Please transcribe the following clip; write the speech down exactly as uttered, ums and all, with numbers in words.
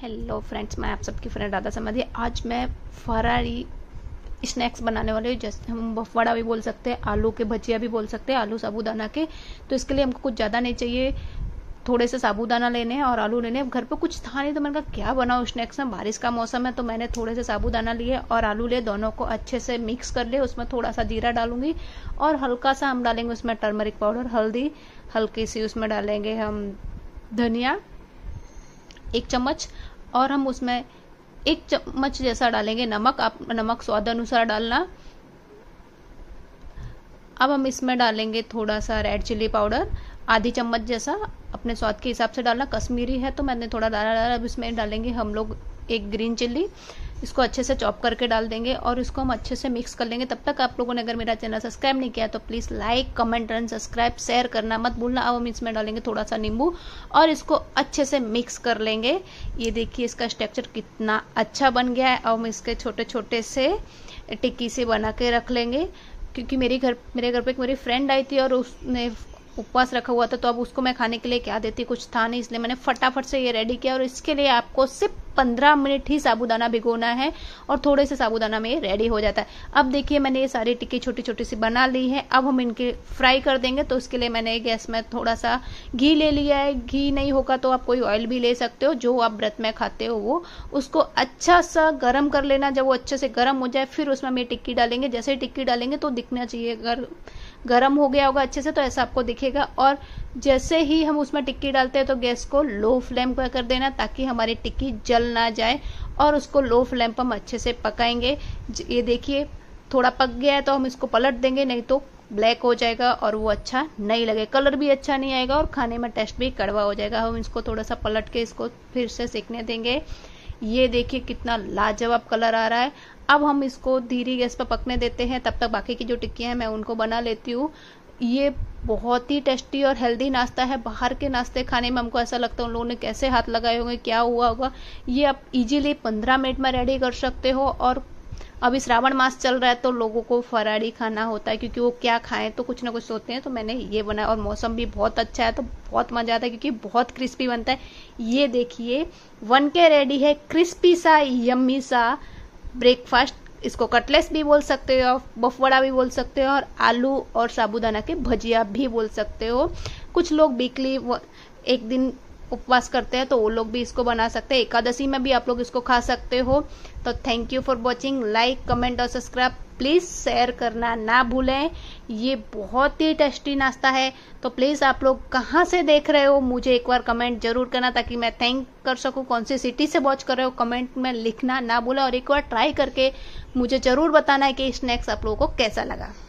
Hello friends, मैं आप सबकी फ्रेंड राधा समाधिया। आज मैं फरारी स्नैक्स बनाने वाले हूँ। जैसे हम बफवाड़ा भी बोल सकते हैं, आलू के भजिया भी बोल सकते हैं, आलू साबूदाना के। तो इसके लिए हमको कुछ ज़्यादा नहीं चाहिए, थोड़े से साबूदाना लेने हैं और आलू लेने हैं। घर पे कुछ था नहीं तो मैंने कहा क्या बनाऊँ स्नैक्स में, बारिश का मौसम है। तो मैंने थोड़े से साबूदाना लिए और आलू लिए, दोनों को अच्छे से मिक्स कर लिए। उसमें थोड़ा सा जीरा डालूंगी और हल्का सा हम डालेंगे उसमें टर्मरिक पाउडर, हल्दी हल्की सी, उसमें डालेंगे हम धनिया एक चम्मच और हम उसमें एक चम्मच जैसा डालेंगे नमक। आप नमक स्वाद अनुसार डालना। अब हम इसमें डालेंगे थोड़ा सा रेड चिली पाउडर, आधी चम्मच जैसा, अपने स्वाद के हिसाब से डालना। कश्मीरी है तो मैंने थोड़ा डाला डाला। अब इसमें डालेंगे हम लोग एक ग्रीन चिली, इसको अच्छे से चॉप करके डाल देंगे और इसको हम अच्छे से मिक्स कर लेंगे। तब तक आप लोगों ने अगर मेरा चैनल सब्सक्राइब नहीं किया तो please like comment and subscribe share करना मत भूलना। अब हम इसमें डालेंगे थोड़ा सा नींबू और इसको अच्छे से मिक्स कर लेंगे। ये देखिए इसका स्ट्रक्चर कितना अच्छा बन गया है। अब हम इसके छोटे छोटे से टिक्की से बना के रख लेंगे, क्योंकि मेरी घर मेरे घर पर एक मेरी फ्रेंड आई थी और उसने उपवास रखा हुआ था। तो अब उसको मैं खाने के लिए क्या देती, कुछ था नहीं, इसलिए मैंने फटाफट से ये रेडी किया। और इसके लिए आपको सिर्फ पंद्रह मिनट ही साबूदाना भिगोना है और थोड़े से साबूदाना में ये रेडी हो जाता है। अब देखिए मैंने ये सारी टिक्की छोटी छोटी सी बना ली है। अब हम इनके फ्राई कर देंगे। तो उसके लिए मैंने गैस में थोड़ा सा घी ले लिया है। घी नहीं होगा तो आप कोई ऑयल भी ले सकते हो, जो आप व्रत में खाते हो वो। उसको अच्छा सा गर्म कर लेना। जब वो अच्छे से गर्म हो जाए फिर उसमें हम ये टिक्की डालेंगे। जैसे टिक्की डालेंगे तो दिखना चाहिए अगर गर्म हो गया होगा अच्छे से, तो ऐसा आपको दिखेगा। और जैसे ही हम उसमें टिक्की डालते हैं तो गैस को लो फ्लेम पर कर देना, ताकि हमारी टिक्की जल ना जाए। और उसको लो फ्लेम पर हम अच्छे से पकाएंगे। ये देखिए थोड़ा पक गया है तो हम इसको पलट देंगे, नहीं तो ब्लैक हो जाएगा और वो अच्छा नहीं लगेगा, कलर भी अच्छा नहीं आएगा और खाने में टेस्ट भी कड़वा हो जाएगा। हम इसको थोड़ा सा पलट के इसको फिर से सेकने देंगे। ये देखिए कितना लाजवाब कलर आ रहा है। अब हम इसको धीरे गैस पर पकने देते हैं। तब तक बाकी की जो टिक्कियाँ हैं मैं उनको बना लेती हूँ। ये बहुत ही टेस्टी और हेल्दी नाश्ता है। बाहर के नाश्ते खाने में हमको ऐसा लगता है उन लोगों ने कैसे हाथ लगाए होंगे, क्या हुआ होगा। ये आप इजीली पंद्रह मिनट में रेडी कर सकते हो। और अभी श्रावण मास चल रहा है तो लोगों को फरारी खाना होता है, क्योंकि वो क्या खाएं तो कुछ ना कुछ सोचते हैं। तो मैंने ये बनाया और मौसम भी बहुत अच्छा है तो बहुत मज़ा आता है, क्योंकि बहुत क्रिस्पी बनता है। ये देखिए बन के रेडी है, क्रिस्पी सा यम्मी सा ब्रेकफास्ट। इसको कटलेस भी बोल सकते हो, बफवाड़ा भी बोल सकते हो और आलू और साबूदाना के भजिया भी बोल सकते हो। कुछ लोग वीकली एक दिन उपवास करते हैं तो वो लोग भी इसको बना सकते हैं। एकादशी में भी आप लोग इसको खा सकते हो। तो thank you for watching. Like comment और सब्सक्राइब प्लीज़ शेयर करना ना भूलें। ये बहुत ही टेस्टी नाश्ता है। तो प्लीज़ आप लोग कहाँ से देख रहे हो मुझे एक बार कमेंट जरूर करना, ताकि मैं थैंक कर सकूँ। कौन सी सिटी से वॉच कर रहे हो कमेंट में लिखना ना भूलें। और एक बार ट्राई करके मुझे ज़रूर बताना है कि स्नैक्स आप लोगों को कैसा लगा।